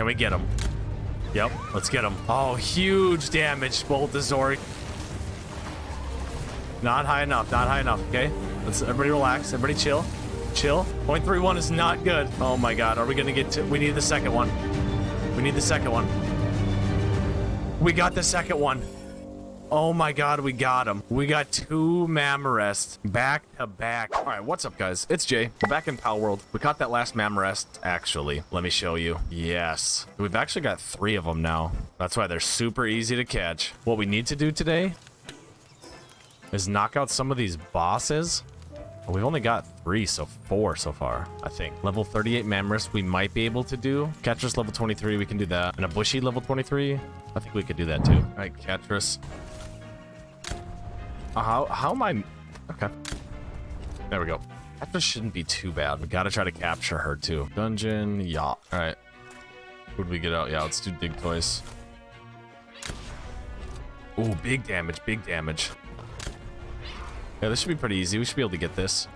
Can we get him? Yep, let's get him. Oh, huge damage, Boltasaur. Not high enough, not high enough, okay? Let's everybody relax, everybody chill. Chill. 0.31 is not good. Oh my god, are we gonna get to... We need the second one. We need the second one. We got the second one. Oh my god, we got him. We got two Mammorest back to back. All right, what's up, guys? It's Jay. We're back in Palworld. We caught that last Mammorest, actually. Let me show you. Yes. We've actually got three of them now. That's why they're super easy to catch. What we need to do today is knock out some of these bosses. We've only got three, so four so far, I think. Level 38 Mammorest we might be able to do. Catrus level 23, we can do that. And a Bushi level 23, I think we could do that too. All right, Catrus. How am I... Okay. There we go. Catrus shouldn't be too bad. We gotta try to capture her too. Dungeon, yeah. All right. Who'd we get out? Yeah, let's do Digtoise. Ooh, big damage, big damage. Yeah, this should be pretty easy. We should be able to get this.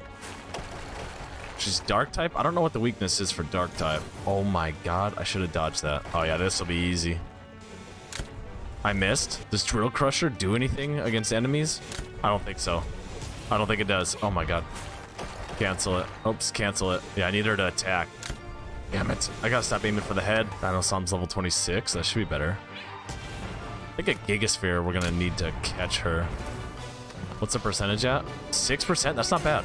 She's dark type. I don't know what the weakness is for dark type. Oh my god, I should have dodged that. Oh yeah, this will be easy. I missed. Does Drill Crusher do anything against enemies? I don't think so. I don't think it does. Oh my god. Cancel it. Oops, cancel it. Yeah, I need her to attack. Damn it. I gotta stop aiming for the head. Dinossom's level 26. That should be better. I think at Gigasphere, we're gonna need to catch her. What's the percentage at? 6%? That's not bad.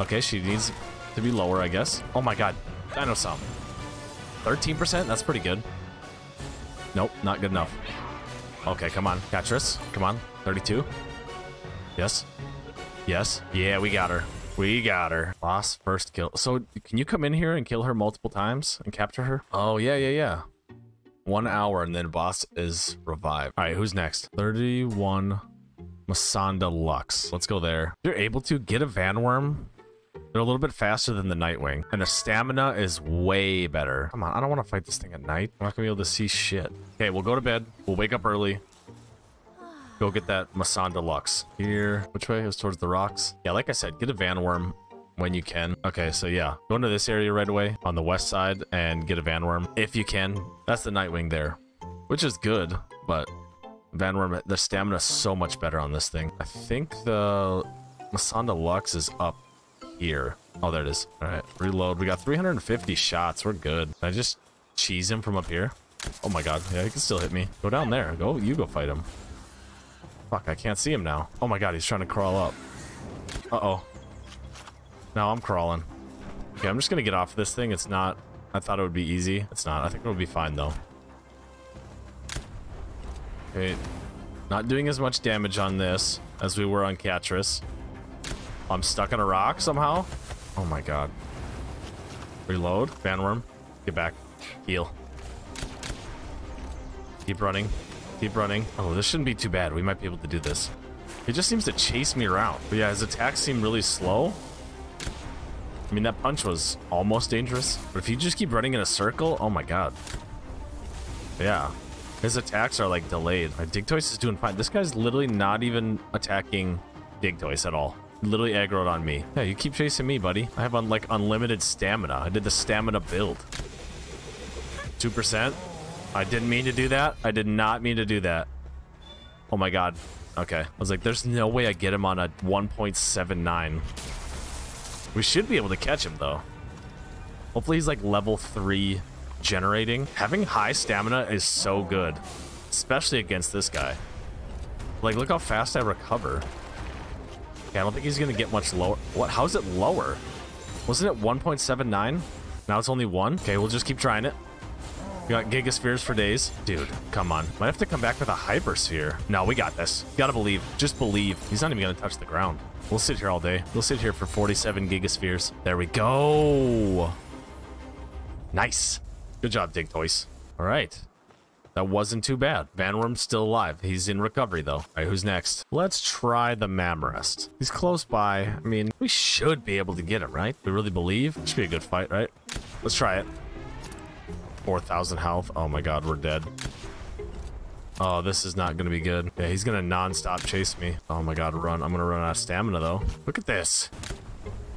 Okay, she needs to be lower, I guess. Oh my god. Dinossom. 13%? That's pretty good. Nope, not good enough. Okay, come on. Catrus, come on. 32. Yes. Yes. Yeah, we got her. We got her. Boss first kill. So, can you come in here and kill her multiple times and capture her? Oh, yeah, yeah, yeah. 1 hour and then boss is revived. All right, who's next? 31... Masanda Lux. Let's go there. If you're able to get a Vanwyrm, they're a little bit faster than the Nightwing, and their stamina is way better. Come on, I don't want to fight this thing at night. I'm not gonna be able to see shit. Okay, we'll go to bed. We'll wake up early. Go get that Masanda Lux. Here, which way? It was towards the rocks. Yeah, like I said, get a Vanwyrm when you can. Okay, so yeah, go into this area right away on the west side and get a Vanwyrm if you can. That's the Nightwing there, which is good, but Vanwyrm, the stamina is so much better on this thing. I think the Masanda Lux is up here. Oh, there it is. All right, reload. We got 350 shots. We're good. Can I just cheese him from up here? Oh my god. Yeah, he can still hit me. Go down there. Go. You go fight him. Fuck, I can't see him now. Oh my god, he's trying to crawl up. Uh-oh. Now I'm crawling. Okay, I'm just going to get off this thing. It's not... I thought it would be easy. It's not. I think it'll be fine, though. Okay, not doing as much damage on this as we were on Catrus. I'm stuck on a rock somehow. Oh my god. Reload. Vanwyrm, get back. Heal. Keep running. Keep running. Oh, this shouldn't be too bad. We might be able to do this. It just seems to chase me around. But yeah, his attacks seem really slow. I mean, that punch was almost dangerous. But if you just keep running in a circle, oh my god. Yeah. His attacks are, like, delayed. Right, Digtoise is doing fine. This guy's literally not even attacking Digtoise at all. Literally aggroed on me. Yeah, you keep chasing me, buddy. I have, like, unlimited stamina. I did the stamina build. 2%. I didn't mean to do that. I did not mean to do that. Oh, my God. Okay. I was like, there's no way I get him on a 1.79. We should be able to catch him, though. Hopefully, he's, like, level 3... generating. Having high stamina is so good, especially against this guy. Like, look how fast I recover. Okay, I don't think he's gonna get much lower. What? How's it lower? Wasn't it 1.79? Now it's only 1. Okay, we'll just keep trying it. We got Gigaspheres for days. Dude, come on. Might have to come back with a Hypersphere. No, we got this. Gotta believe. Just believe. He's not even gonna touch the ground. We'll sit here all day. We'll sit here for 47 Gigaspheres. There we go. Nice. Good job, Digtoise. All right. That wasn't too bad. Vanwyrm's still alive. He's in recovery, though. All right, who's next? Let's try the Mammorest. He's close by. I mean, we should be able to get him, right? We really believe. Should be a good fight, right? Let's try it. 4,000 health. Oh, my God. We're dead. Oh, this is not going to be good. Yeah, he's going to nonstop chase me. Oh, my God. Run. I'm going to run out of stamina, though. Look at this.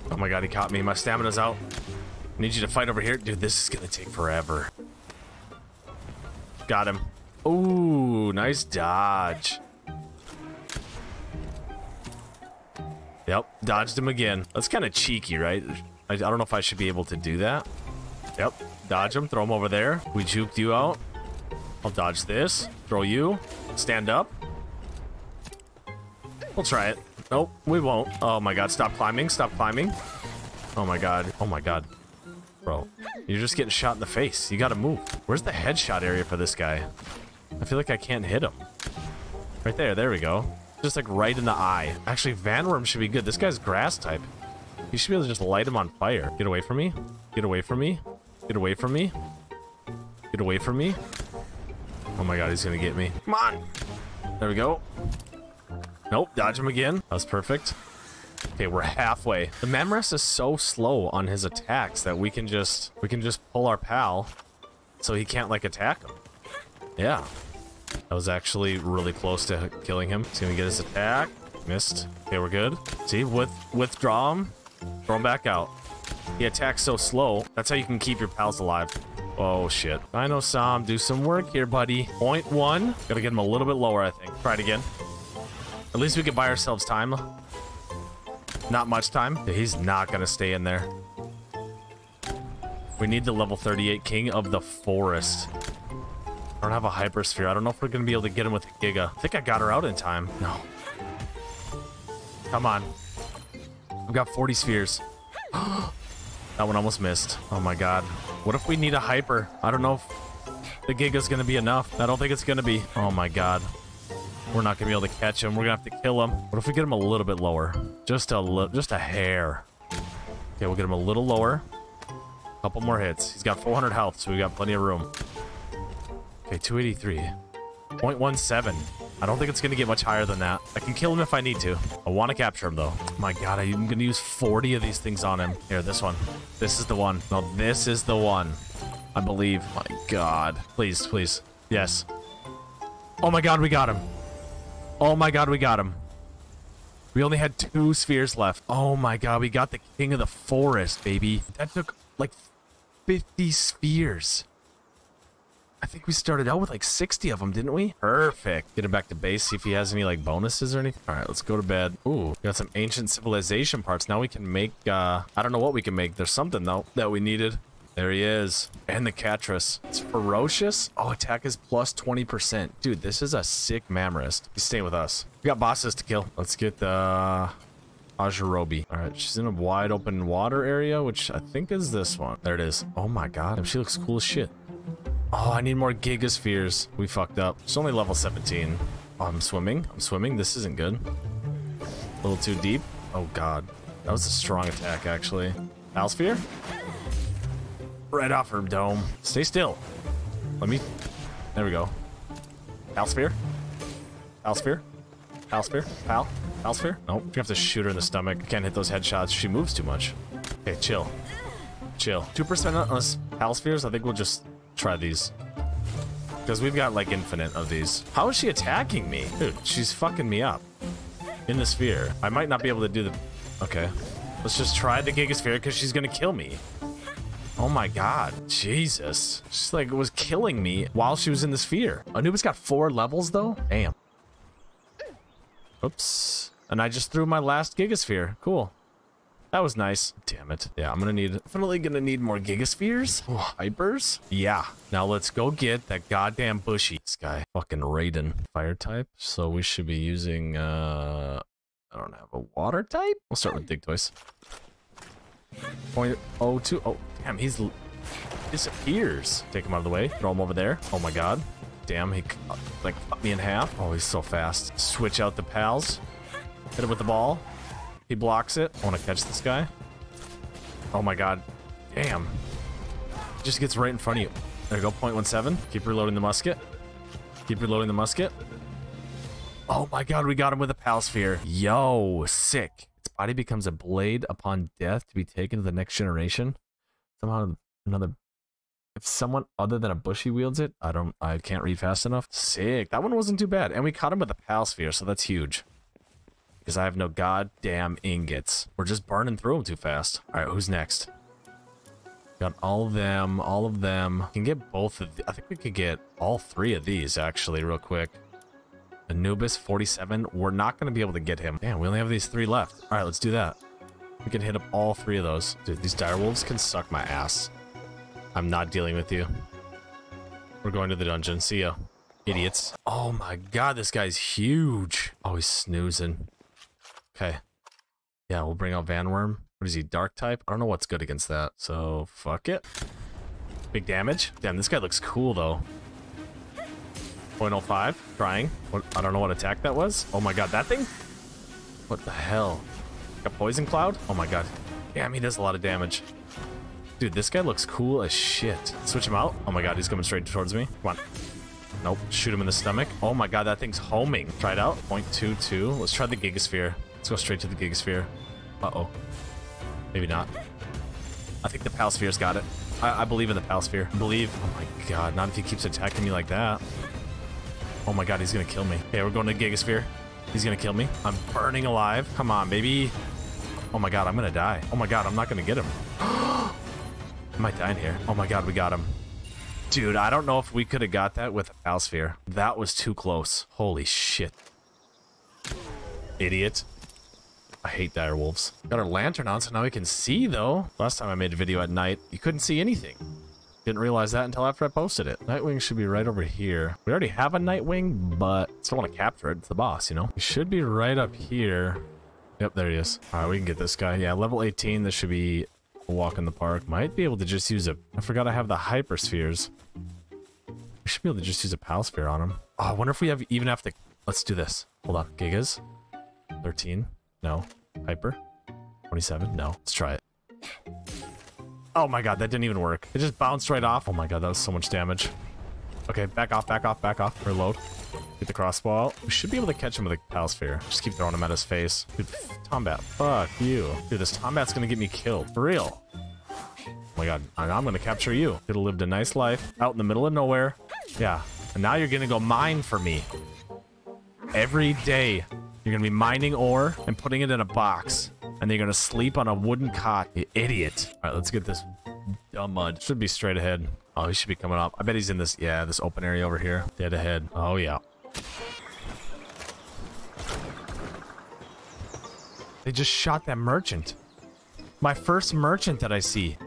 Oh, my God. He caught me. My stamina's out. Need you to fight over here. Dude, this is gonna take forever. Got him. Ooh, nice dodge. Yep, dodged him again. That's kind of cheeky, right? I don't know if I should be able to do that. Yep, dodge him, throw him over there. We juked you out. I'll dodge this, throw you, stand up. We'll try it. Nope, we won't. Oh my god, stop climbing, stop climbing. Oh my god, oh my god. Bro, you're just getting shot in the face. You gotta move. Where's the headshot area for this guy? I feel like I can't hit him. Right there, there we go. Just like right in the eye. Actually, Vanwyrm should be good. This guy's grass type. You should be able to just light him on fire. Get away from me. Get away from me. Get away from me. Get away from me. Oh my god, he's gonna get me. Come on! There we go. Nope, dodge him again. That was perfect. Okay, we're halfway. The Mammorest is so slow on his attacks that we can just pull our pal so he can't like attack him. Yeah. That was actually really close to killing him. He's gonna get his attack. Missed. Okay, we're good. See, withdraw him. Throw him back out. He attacks so slow. That's how you can keep your pals alive. Oh shit. Dinossom, do some work here, buddy. 0.1. Gotta get him a little bit lower, I think. Try it again. At least we could buy ourselves time. Not much time. He's not gonna stay in there. We need the level 38 king of the forest. I don't have a hypersphere. I don't know if we're gonna be able to get him with a giga. I think I got her out in time. No. Come on. I've got 40 spheres. That one almost missed. Oh my god. What if we need a hyper? I don't know if the giga's gonna be enough. I don't think it's gonna be. Oh my god. We're not going to be able to catch him. We're going to have to kill him. What if we get him a little bit lower? Just a hair. Okay, we'll get him a little lower. A couple more hits. He's got 400 health, so we've got plenty of room. Okay, 283. 0.17. I don't think it's going to get much higher than that. I can kill him if I need to. I want to capture him, though. My god, I'm going to use 40 of these things on him. Here, this one. This is the one. No, this is the one. I believe. My god. Please, please. Yes. Oh my god, we got him. Oh my god, we got him. We only had 2 spheres left. Oh my god, we got the king of the forest, baby. That took like 50 spheres. I think we started out with like 60 of them, didn't we? Perfect. Get him back to base, see if he has any like bonuses or anything. All right, let's go to bed. Ooh, got some ancient civilization parts. Now we can make, I don't know what we can make. There's something though that we needed. There he is. And the Catrus. It's ferocious. Oh, attack is plus 20%. Dude, this is a sick Mammorest. He's staying with us. We got bosses to kill. Let's get the Azurobe. All right, she's in a wide open water area, which I think is this one. There it is. Oh my god. She looks cool as shit. Oh, I need more Gigaspheres. We fucked up. She's only level 17. Oh, I'm swimming. I'm swimming. This isn't good. A little too deep. Oh god. That was a strong attack, actually. Palsphere? Right off her dome. Stay still. Let me... There we go. Palsphere. Palsphere. Palsphere. Pal. Palsphere. Nope. You have to shoot her in the stomach. Can't hit those headshots. She moves too much. Okay, chill. Chill. 2% on us Palspheres. I think we'll just try these. Because we've got, like, infinite of these. How is she attacking me? Dude, she's fucking me up. In the sphere. I might not be able to do the... Okay. Let's just try the Gigasphere because she's going to kill me. Oh my god. Jesus. She's like, was killing me while she was in the sphere. Anubis got 4 levels though? Damn. Oops. And I just threw my last Gigasphere. Cool. That was nice. Damn it. Yeah, I'm gonna need... Definitely gonna need more Gigaspheres? Ooh, hypers? Yeah. Now let's go get that goddamn Bushi. This guy. Fucking Raiden. Fire type. So we should be using, I don't have a water type? We'll start with Digtoise. 0.02. Oh, damn, he's disappears. Take him out of the way. Throw him over there. Oh my god. Damn, he like cut me in half. Oh, he's so fast. Switch out the pals. Hit him with the ball. He blocks it. I want to catch this guy. Oh my god. Damn. He just gets right in front of you. There you go. 0.17. Keep reloading the musket. Keep reloading the musket. Oh my god, we got him with a Palsphere. Yo, sick. Body becomes a blade upon death to be taken to the next generation. Somehow another, if someone other than a Bushi wields it, I can't read fast enough. Sick. That one wasn't too bad. And we caught him with a Palsphere, so that's huge. Because I have no goddamn ingots. We're just burning through them too fast. All right, who's next? Got all of them, all of them. Can get both of the, I think we could get all three of these actually real quick. Anubis 47. We're not going to be able to get him. Damn, we only have these three left. All right, let's do that. We can hit up all three of those. Dude, these direwolves can suck my ass. I'm not dealing with you. We're going to the dungeon. See ya, idiots. Oh my god, this guy's huge. Oh, he's snoozing. Okay. Yeah, we'll bring out Vanwyrm. What is he, dark type? I don't know what's good against that. So, fuck it. Big damage. Damn, this guy looks cool though. 0.05, trying. What, I don't know what attack that was. Oh my god, that thing? What the hell? A poison cloud? Oh my god. Damn, he does a lot of damage. Dude, this guy looks cool as shit. Switch him out. Oh my god, he's coming straight towards me. Come on. Nope, shoot him in the stomach. Oh my god, that thing's homing. Try it out. 0.22. Let's try the Gigasphere. Let's go straight to the Gigasphere. Uh-oh. Maybe not. I think the Palsphere's got it. I believe in the Palsphere. Believe. Oh my god, not if he keeps attacking me like that. Oh my god, he's gonna kill me. Okay, we're going to the Gigasphere. He's gonna kill me. I'm burning alive. Come on, baby. Oh my god, I'm gonna die. Oh my god, I'm not gonna get him. I might die in here. Oh my god, we got him. Dude, I don't know if we could have got that with a Palsphere. That was too close. Holy shit. Idiot. I hate direwolves. Got our lantern on, so now we can see, though. Last time I made a video at night, you couldn't see anything. Didn't realize that until after I posted it. Nightwing should be right over here. We already have a Nightwing, but I still want to capture it. It's the boss, you know? He should be right up here. Yep, there he is. All right, we can get this guy. Yeah, level 18. This should be a walk in the park. Might be able to just use a... I forgot I have the Hyperspheres. We should be able to just use a Palsphere on him. Oh, I wonder if we have even have to... Let's do this. Hold on. Gigas. 13. No. Hyper. 27. No. Let's try it. Oh my god, that didn't even work. It just bounced right off. Oh my god, that was so much damage. Okay, back off, back off, back off. Reload. Get the crossbow out. We should be able to catch him with a Palsphere. Just keep throwing him at his face. Dude, Tombat. Fuck you. Dude, this Tombat's gonna get me killed. For real. Oh my god, I'm gonna capture you. Could have lived a nice life out in the middle of nowhere. Yeah. And now you're gonna go mine for me. Every day, you're gonna be mining ore and putting it in a box. And they're gonna sleep on a wooden cot, you idiot. All right, let's get this dumb mud. Should be straight ahead. Oh, he should be coming up. I bet he's in this, yeah, this open area over here. Dead ahead. Oh, yeah. They just shot that merchant. My first merchant that I see.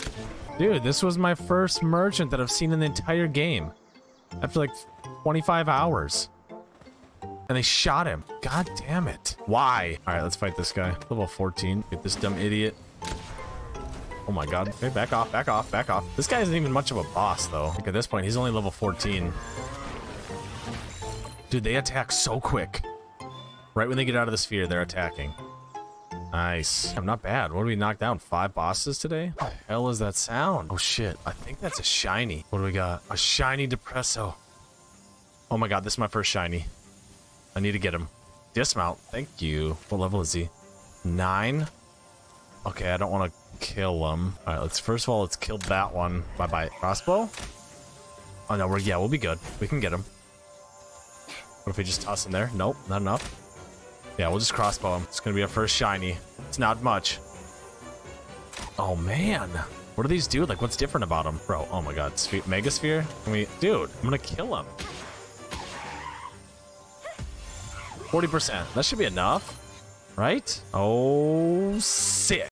Dude, this was my first merchant that I've seen in the entire game. After like 25 hours. And they shot him. God damn it. Why? All right, let's fight this guy. Level 14. Get this dumb idiot. Oh my god. Okay, back off, back off, back off. This guy isn't even much of a boss, though. Like at this point, he's only level 14. Dude, they attack so quick. Right when they get out of the sphere, they're attacking. Nice. Damn, not bad. What did we knock down? 5 bosses today? What the hell is that sound? Oh shit. I think that's a shiny. What do we got? A shiny Depresso. Oh my god, this is my first shiny. I need to get him. Dismount. Thank you. What level is he? 9? Okay, I don't want to kill him. All right, let's first of all, let's kill that one. Bye-bye. Crossbow? Oh, no, yeah, we'll be good. We can get him. What if we just toss him there? Nope, not enough. Yeah, we'll just crossbow him. It's going to be our first shiny. It's not much. Oh, man. What do these do? Like, what's different about them? Bro, oh my god. Megasphere? Can we... Dude, I'm going to kill him. 40%. That should be enough, right? Oh, sick.